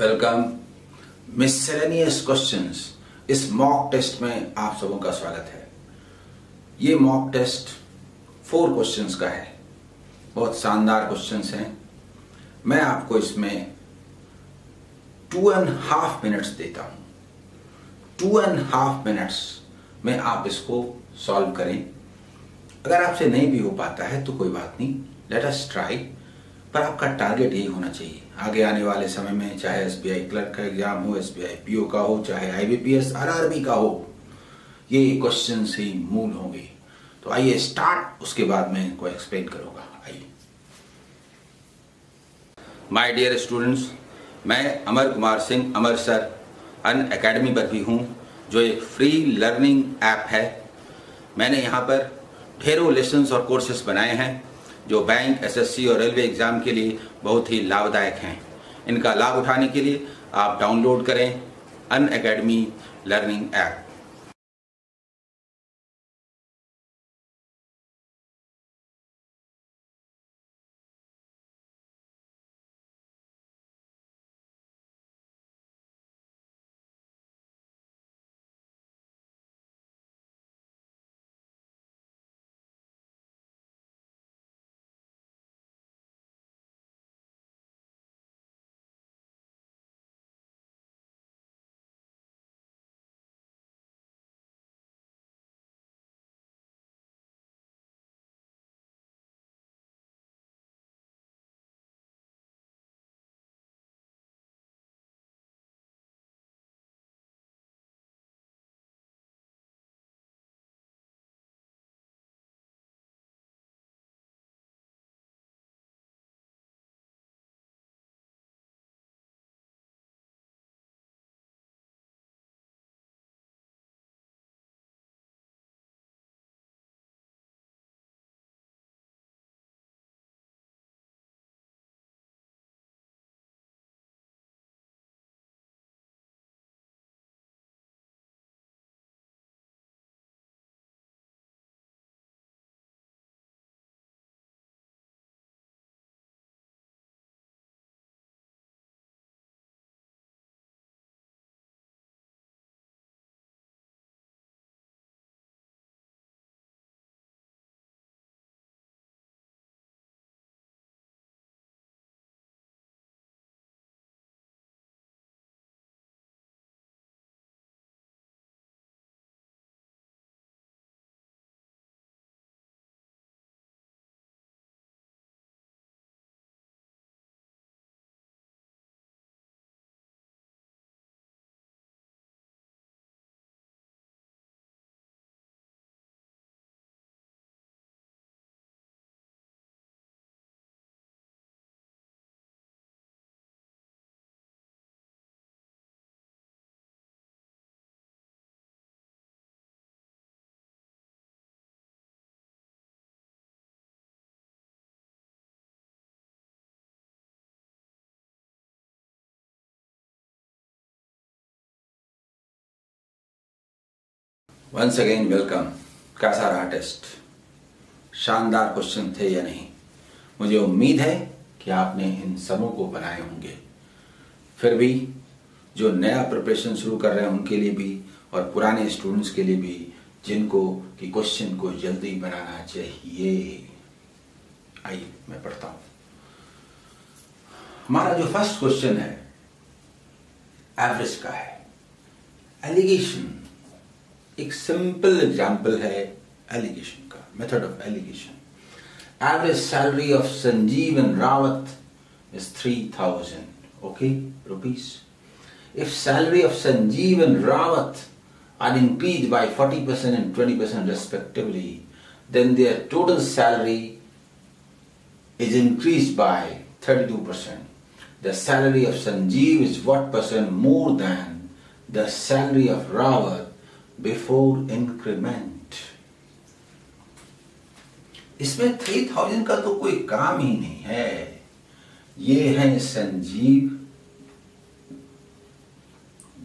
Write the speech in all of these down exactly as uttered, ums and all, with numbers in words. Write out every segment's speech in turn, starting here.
Welcome miscellaneous questions. इस mock test में आप सबों का स्वागत है। ये मॉक टेस्ट फोर क्वेश्चंस का है। बहुत शानदार क्वेश्चंस हैं। मैं आपको इसमें टू एंड हाफ मिनट्स देता हूं। टू एंड हाफ मिनट्स में आप इसको सॉल्व करें। अगर आपसे नहीं भी हो पाता है तो कोई बात नहीं, लेट अस ट्राई, पर आपका टारगेट यही होना चाहिए। आगे आने वाले समय में चाहे एसबीआई क्लर्क का एग्जाम हो, एसबीआई पीओ का हो, चाहे आईबीपीएस आरआरबी का हो, ये क्वेश्चन ही मूल होंगे। तो आइए स्टार्ट, उसके बाद मैं इनको एक्सप्लेन करूंगा। आइए माय डियर स्टूडेंट्स, मैं अमर कुमार सिंह अमर सर अनअकैडमी पर भी हूँ, जो एक फ्री लर्निंग ऐप है। मैंने यहाँ पर ढेरों लेसन्स और कोर्सेस बनाए हैं जो बैंक, एसएससी और रेलवे एग्ज़ाम के लिए बहुत ही लाभदायक हैं। इनका लाभ उठाने के लिए आप डाउनलोड करें Unacademy learning app. Once again welcome. कैसा रहा टेस्ट? शानदार क्वेश्चन थे या नहीं? मुझे उम्मीद है कि आपने इन सबों को बनाए होंगे। फिर भी जो नया प्रिपरेशन शुरू कर रहे हैं उनके लिए भी और पुराने स्टूडेंट्स के लिए भी, जिनको कि क्वेश्चन को जल्दी बनाना चाहिए। आइए मैं पढ़ता हूँ। हमारा जो फर्स्ट क्वेश्चन है एवरेज का है। एलिगेशन एक सिंपल एग्जाम्पल है एलिगेशन का, method of alligation. Average salary of Sanjeev and Rawat is three thousand okay rupees. If salary of Sanjeev and Rawat are increase by forty percent and twenty percent respectively, then their total salary is increase by thirty two percent. The salary of Sanjeev is what percent more than the salary of Rawat before increment. इसमें three thousand का तो कोई काम ही नहीं है। ये है संजीव,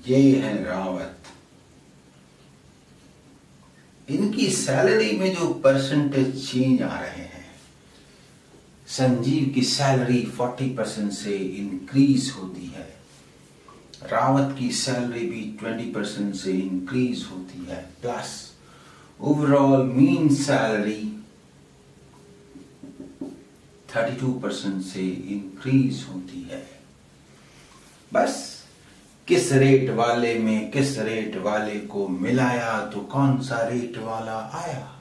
ये है रावत। इनकी सैलरी में जो परसेंटेज चेंज आ रहे हैं, संजीव की सैलरी फोर्टी परसेंट से इंक्रीज होती है रावत की सैलरी भी बीस परसेंट से इंक्रीज होती है, प्लस ओवरऑल मीन सैलरी बत्तीस परसेंट से इंक्रीज होती है। बस किस रेट वाले में किस रेट वाले को मिलाया तो कौन सा रेट वाला आया।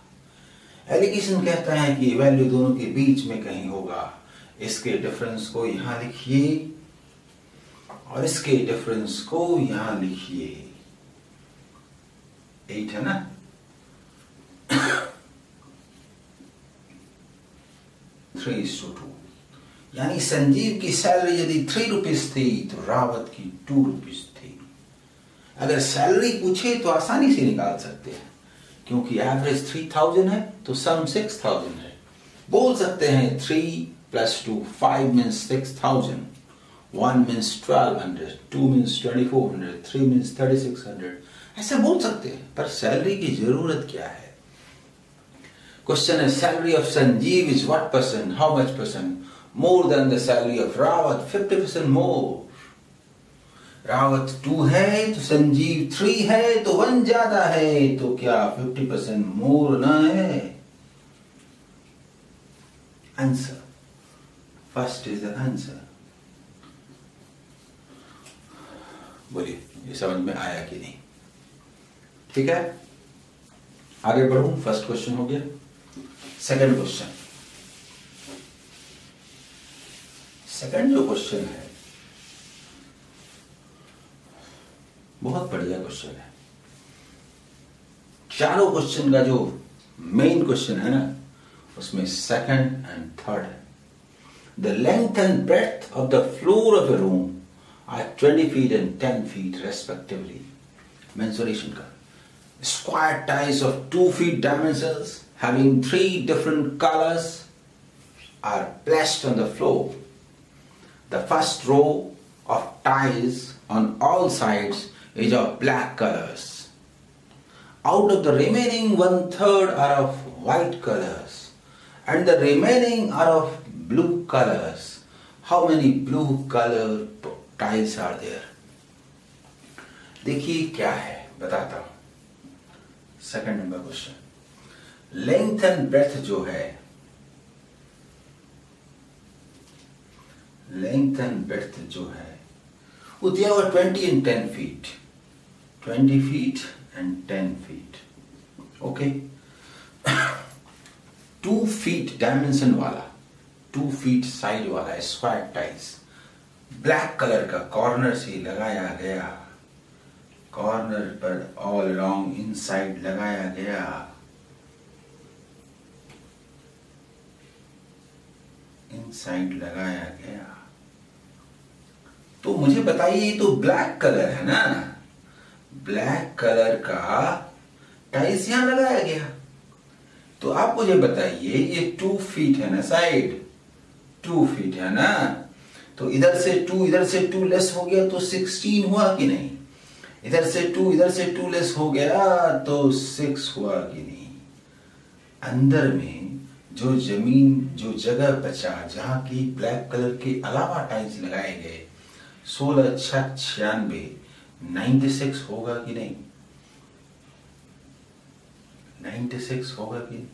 एलिगेशन कहता है कि वैल्यू दोनों के बीच में कहीं होगा, इसके डिफरेंस को यहां लिखिए और इसके डिफरेंस को यहां लिखिए, एट है ना। थ्री इज टू टू यानी संजीव की सैलरी यदि थ्री रुपीज थी तो रावत की टू रुपीज थी। अगर सैलरी पूछे तो आसानी से निकाल सकते हैं क्योंकि एवरेज थ्री थाउजेंड है तो सम सिक्स थाउजेंड है। बोल सकते हैं three plus two five means six thousand, one means twelve hundred, two means twenty four hundred, three means thirty six hundred, ऐसे बोल सकते हैं। पर सैलरी की जरूरत क्या है? क्वेश्चन है salary of Sanjeev is what percent, how much percent more than the salary of Rawat, fifty percent more. Rawat two है तो संजीव थ्री है तो वन ज्यादा है, तो क्या फिफ्टी परसेंट मोर ना है? Answer first is the answer. बोलिए ये समझ में आया कि नहीं? ठीक है, आगे बढ़ूं। फर्स्ट क्वेश्चन हो गया। सेकंड क्वेश्चन, सेकंड जो क्वेश्चन है बहुत बढ़िया क्वेश्चन है। चारों क्वेश्चन का जो मेन क्वेश्चन है ना उसमें सेकंड एंड थर्ड है। The length and breadth of the floor of a room are twenty feet and ten feet respectively. Mensuration ka. Square ties of two feet dimensions having three different colors are placed on the floor. The first row of ties on all sides is of black colors. Out of the remaining one third are of white colors and the remaining are of blue colors. How many blue color tiles are there? देखिए क्या है, बताता हूं। Second number question, length and breadth जो है, length and breadth जो है वो दिया हुआ twenty and ten feet, twenty feet and ten feet. Okay, two feet dimension वाला, टू फीट साइड वाला स्क्वायर टाइल्स ब्लैक कलर का कॉर्नर से लगाया गया, कॉर्नर पर ऑल अलोंग इनसाइड लगाया गया। इनसाइड लगाया गया तो मुझे बताइए तो ब्लैक कलर है ना, ब्लैक कलर का टाइल्स यहां लगाया गया तो आप मुझे बताइए ये टू फीट है ना, साइड टू फीट है ना, तो इधर से टू इधर से टू लेस हो गया तो सिक्सटीन हुआ कि नहीं, इधर से टू इधर से टू लेस हो गया तो सिक्स हुआ कि नहीं। अंदर में जो जमीन जो जगह बचा जहां की ब्लैक कलर के अलावा टाइल्स लगाए गए, सोलह छह छियानवे नाइन्टी सिक्स होगा कि नहीं, नाइन्टी सिक्स होगा कि नहीं,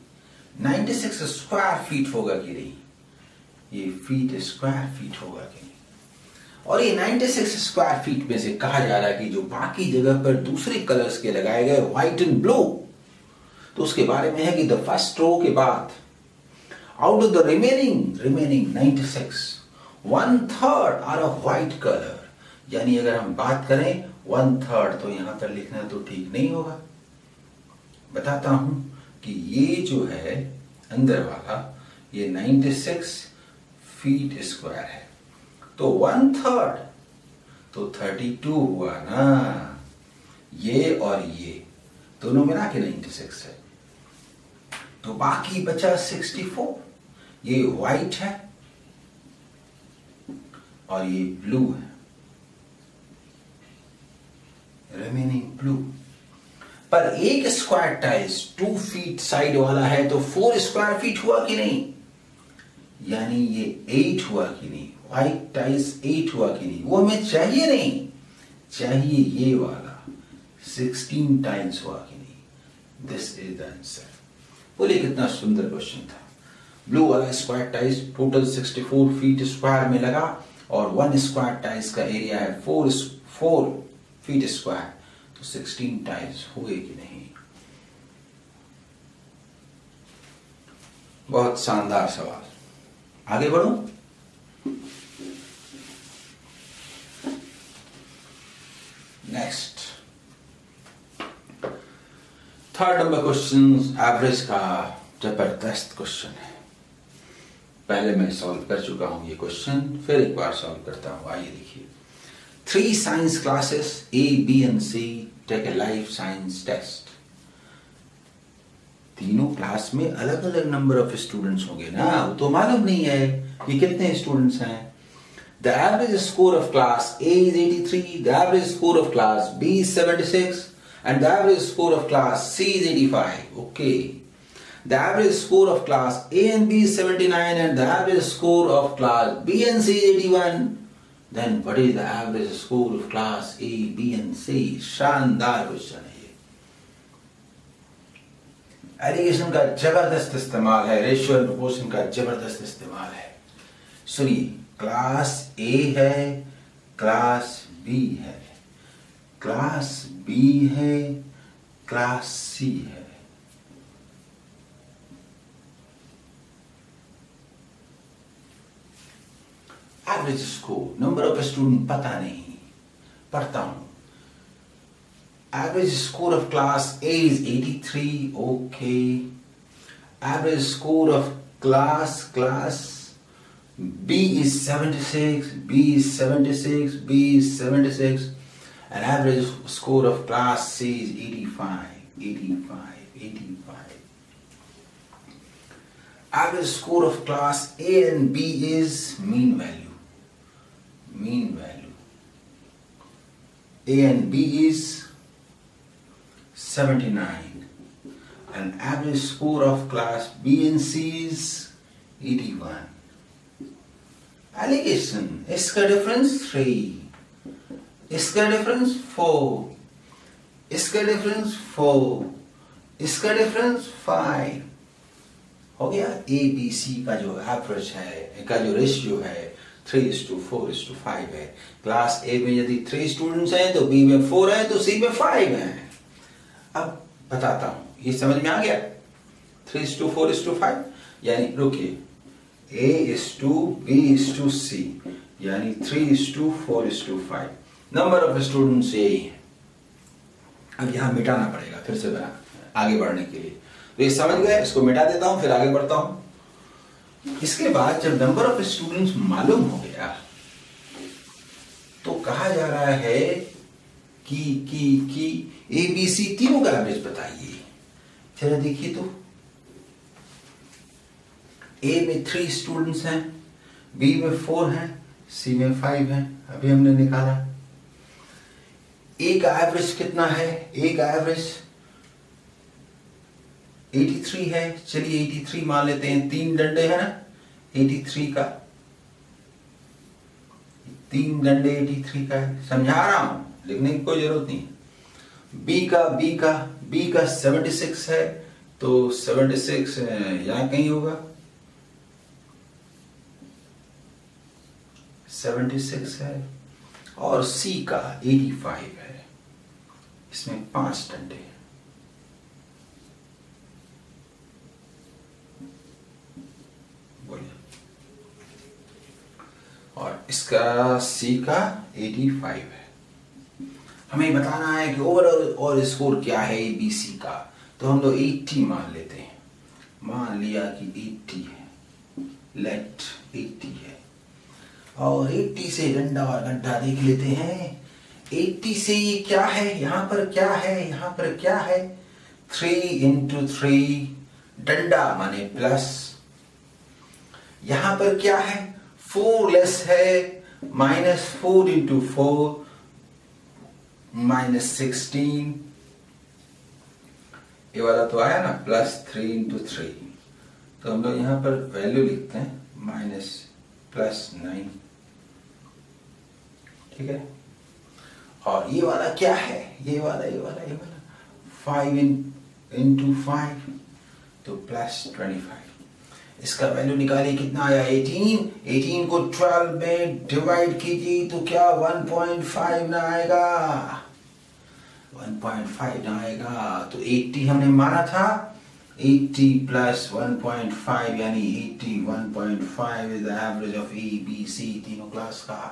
नाइन्टी सिक्स स्क्वायर फीट होगा कि नहीं, ये फीट स्क्वायर फीट होगा कि नहीं। और ये छियानवे स्क्वायर फीट में से कहा जा रहा है कि जो बाकी जगह पर दूसरे कलर्स के लगाए गए व्हाइट एंड ब्लू, तो उसके बारे में है कि द फर्स्ट रो के बाद out of the remaining remaining छियानवे one third are of white colour. यानी अगर हम बात करें वन थर्ड तो यहां पर लिखना तो ठीक नहीं होगा। बताता हूं कि ये जो है अंदर वाला ये छियानवे फीट स्क्वायर है तो वन थर्ड तो थर्टी टू हुआ ना, ये और ये दोनों मिला के छियानवे है तो बाकी बचा सिक्सटी फोर। ये व्हाइट है और ये ब्लू है, रिमेनिंग ब्लू। पर एक square tiles two feet side वाला है तो फोर स्क्वायर फीट हुआ कि नहीं, यानी ये एट हुआ कि नहीं, व्हाइट टाइल्स एट हुआ कि नहीं, वो हमें चाहिए नहीं। चाहिए ये वाला सिक्सटीन टाइम्स हुआ कि नहीं, दिस इज द आंसर। बोले कितना सुंदर क्वेश्चन था। ब्लू वाला square tiles total sixty four feet square में लगा और वन स्क्वायर टाइज का एरिया है फोर फोर फीट स्क्वायर, तो सिक्सटीन टाइज हुए कि नहीं। बहुत शानदार सवाल, आगे बढ़ो। Next third number question average का जबरदस्त क्वेश्चन है। पहले मैं सॉल्व कर चुका हूं ये क्वेश्चन, फिर एक बार सॉल्व करता हूं। आइए देखिए, three science classes A B and C take a life science test. तीनों क्लास में अलग अलग नंबर ऑफ स्टूडेंट्स होंगे ना, तो मालूम नहीं है कि कितने स्टूडेंट्स हैं। The average score of class A is eighty three, the average score of class B is seventy six and the average score of class C is eighty-five. Okay, the average score of class A and B is seventy-nine and the average score of class B and C is eighty-one. Then what is the average score of class A, B and C? शानदार question है ये। Allegation का जबरदस्त इस्तेमाल है, ratio and proportion का जबरदस्त इस्तेमाल है। सुनिए, क्लास A है, क्लास B है, क्लास बी है, क्लास सी है। Average score, number of student पता नहीं, पढ़ता हूं। Average score of class A is eighty three, okay. Average score of class class B is seventy six, B is seventy six, B is seventy six. An average score of class C is eighty-five, eighty-five, eighty-five. Average score of class A and B is mean value, mean value. A and B is seventy-nine. An average score of class B and C is eighty-one. Allegation, इसका difference three. इसका difference four, इसका difference four, इसका difference five हो गया। ए B सी का जो average है, का जो रेशियो है three is to four is to five है। क्लास ए में यदि थ्री स्टूडेंट्स हैं तो बी में फोर है तो सी में फाइव है। अब बताता हूं, ये समझ में आ गया three is to four is to five, यानी रुकिए A is to B is to C, यानी three is to four is to five. Number of students यही है, अब यहां मिटाना पड़ेगा फिर से बना आगे बढ़ने के लिए। तो ये समझ गए, इसको मिटा देता हूं फिर आगे बढ़ता हूं। इसके बाद जब नंबर ऑफ स्टूडेंट्स मालूम हो गया तो कहा जा रहा है कि कि कि ए बी सी तीनों का एवरेज बताइए। चलो देखिए, तो ए में थ्री स्टूडेंट्स हैं, बी में फोर हैं, सी में फाइव हैं। अभी हमने निकाला ए का एवरेज कितना है, ए का एवरेज एटी थ्री है। चलिए एटी थ्री मान लेते हैं, तीन डंडे है ना, एटी थ्री का तीन डंडे एटी थ्री का है। समझा रहा हूं, लिखने की कोई जरूरत नहीं। बी का बी का बी का सेवेंटी सिक्स है तो सेवेंटी सिक्स यहां कहीं होगा, सेवेंटी सिक्स है। और सी का एटी फाइव है, इसमें पांच डंडे हैं। बोलिए, और इसका सी का एटी फाइव है। हमें बताना है कि ओवरऑल और स्कोर क्या है ए बी सी का, तो हम लोग एटी मान लेते हैं। मान लिया कि एटी है, लेट एटी है, और एटी से डंडा और गड्ढा देख लेते हैं। एटी से ये क्या है, यहाँ पर क्या है, यहाँ पर क्या है, थ्री इंटू थ्री डंडा माने प्लस। यहाँ पर क्या है, फोर लेस है, minus four into four minus sixteen. ये वाला तो आया ना, प्लस थ्री इंटू थ्री, तो हम लोग यहाँ पर वैल्यू लिखते हैं माइनस प्लस नाइन, ठीक है। और ये वाला क्या है, ये वाला ये वाला ये वाला फाइव इन इंटू फाइव तो प्लस ट्वेंटी फाइव। इसका वैल्यू निकालिए, कितना आया एटीन। एटीन को ट्वेल्व में डिवाइड कीजिए तो क्या वन पॉइंट फाइव ना आएगा, वन पॉइंट फाइव ना आएगा। तो एटी हमने माना था, eighty plus one point five यानी eighty one point five is the average of A B C तीनों क्लास का।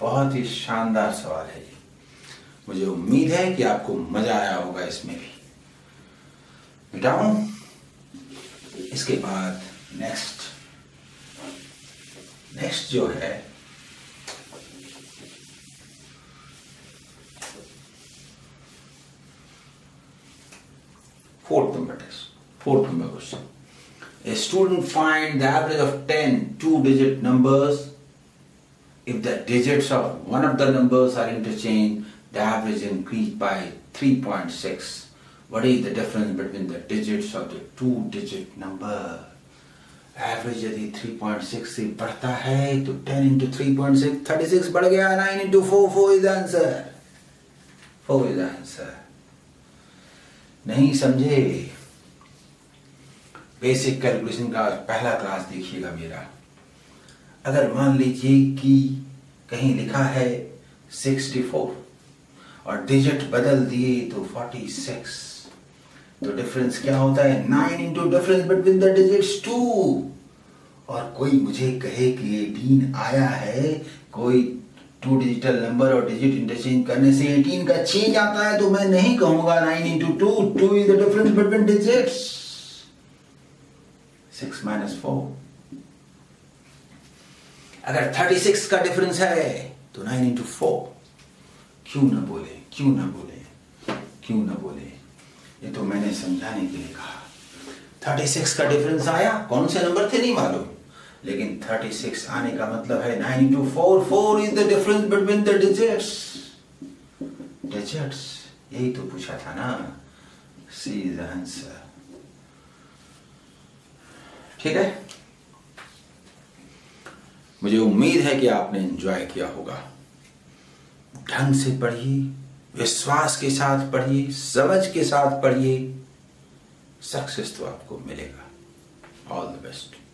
बहुत ही शानदार सवाल है ये, मुझे उम्मीद है कि आपको मजा आया होगा इसमें भी। मिटाऊं, इसके बाद नेक्स्ट नेक्स्ट जो है fourth number test, fourth number question. A student find the average of ten two digit numbers. If the digits of one of the numbers are interchanged, the average increased by three point six. What is the difference between the digits of the two-digit number? Average यदि three point six से बढ़ता है तो ten into three point six thirty-six बढ़ गया, nine into four four is the answer. Four is the answer. नहीं समझे? Basic calculation का पहला क्लास देखिएगा मेरा। अगर मान लीजिए कि कहीं लिखा है सिक्सटी फोर और डिजिट बदल दिए तो फोर्टी सिक्स, तो डिफरेंस क्या होता है nine into difference between the digits two. और कोई मुझे कहे कि एटीन आया है, कोई टू डिजिटल नंबर और डिजिट इंटरचेंज करने से एटीन का चेंज आता है, तो मैं नहीं कहूंगा nine into two, two is the difference between digits, six minus four. अगर थर्टी सिक्स का डिफरेंस है तो नाइन इंटू फोर, क्यों ना बोले, क्यों ना बोले, क्यों ना बोले। ये तो मैंने समझाने के लिए कहा। थर्टी सिक्स का डिफरेंस आया, कौन से नंबर थे नहीं मालूम, लेकिन थर्टी सिक्स आने का मतलब है nine into four, four is the difference between the digits. Digits यही तो पूछा था ना, सी इज द आंसर। ठीक है, मुझे उम्मीद है कि आपने एंजॉय किया होगा। ढंग से पढ़िए, विश्वास के साथ पढ़िए, समझ के साथ पढ़िए, सक्सेस तो आपको मिलेगा। All the best.